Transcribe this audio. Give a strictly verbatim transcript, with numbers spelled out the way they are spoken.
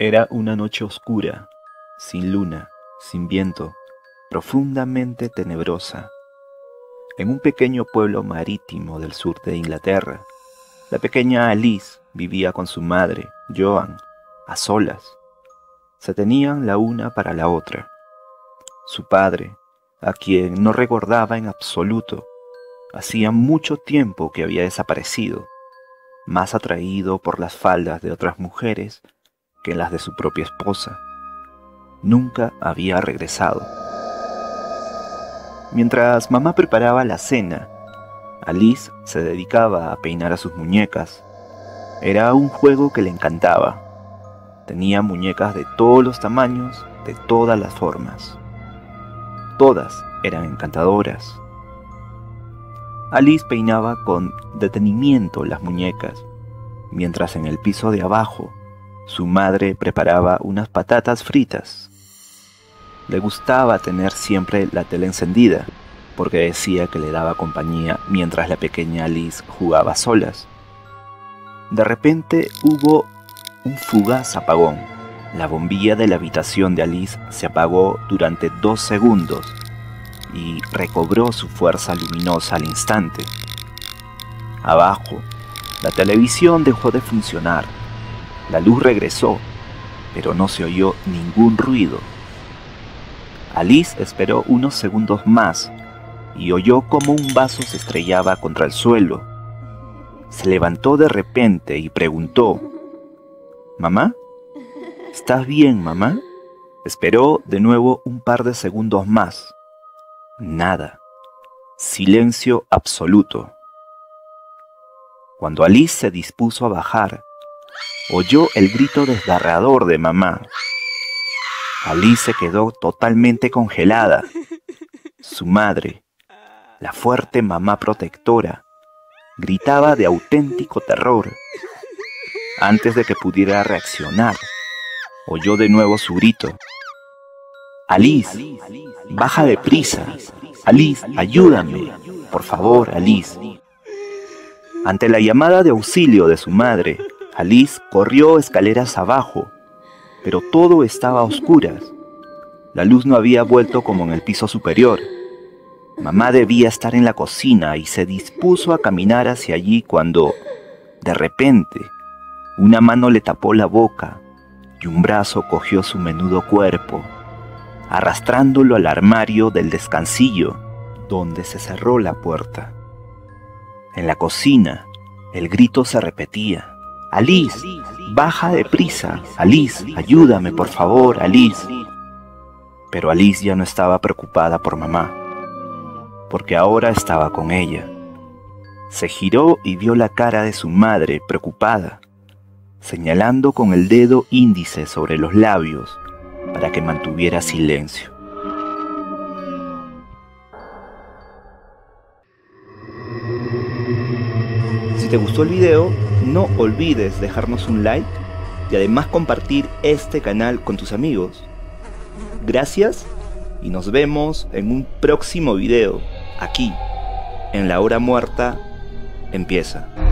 Era una noche oscura, sin luna, sin viento, profundamente tenebrosa. En un pequeño pueblo marítimo del sur de Inglaterra, la pequeña Alice vivía con su madre, Joan, a solas. Se tenían la una para la otra. Su padre, a quien no recordaba en absoluto, hacía mucho tiempo que había desaparecido, más atraído por las faldas de otras mujeres que las de su propia esposa. Nunca había regresado. Mientras mamá preparaba la cena, Alice se dedicaba a peinar a sus muñecas. Era un juego que le encantaba. Tenía muñecas de todos los tamaños, de todas las formas. Todas eran encantadoras. Alice peinaba con detenimiento las muñecas, mientras en el piso de abajo su madre preparaba unas patatas fritas. Le gustaba tener siempre la tele encendida, porque decía que le daba compañía mientras la pequeña Alice jugaba a solas. De repente hubo un fugaz apagón. La bombilla de la habitación de Alice se apagó durante dos segundos y recobró su fuerza luminosa al instante. Abajo, la televisión dejó de funcionar. La luz regresó, pero no se oyó ningún ruido. Alice esperó unos segundos más y oyó cómo un vaso se estrellaba contra el suelo. Se levantó de repente y preguntó: «¿Mamá? ¿Estás bien, mamá?». Esperó de nuevo un par de segundos más. Nada. Silencio absoluto. Cuando Alice se dispuso a bajar, oyó el grito desgarrador de mamá. Alice se quedó totalmente congelada. Su madre, la fuerte mamá protectora, gritaba de auténtico terror. Antes de que pudiera reaccionar, oyó de nuevo su grito: «Alice, baja deprisa. Alice, ayúdame. Por favor, Alice». Ante la llamada de auxilio de su madre, Alice corrió escaleras abajo, pero todo estaba a oscuras. La luz no había vuelto como en el piso superior. Mamá debía estar en la cocina y se dispuso a caminar hacia allí cuando, de repente, una mano le tapó la boca y un brazo cogió su menudo cuerpo, arrastrándolo al armario del descansillo, donde se cerró la puerta. En la cocina, el grito se repetía: «Alice, baja deprisa. Alice, ayúdame, por favor, Alice». Pero Alice ya no estaba preocupada por mamá, porque ahora estaba con ella. Se giró y vio la cara de su madre preocupada, señalando con el dedo índice sobre los labios para que mantuviera silencio. Si te gustó el video, no olvides dejarnos un like y además compartir este canal con tus amigos. Gracias y nos vemos en un próximo video, aquí, en La Hora Muerta Empieza.